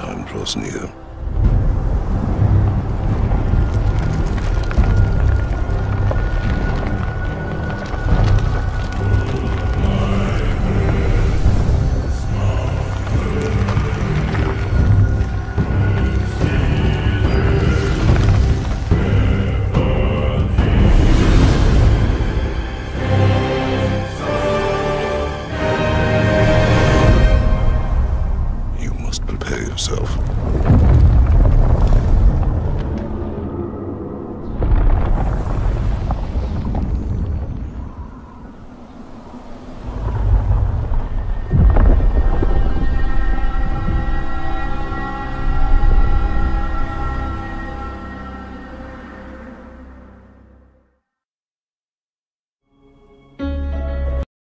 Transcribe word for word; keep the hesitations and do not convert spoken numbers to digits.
time draws near.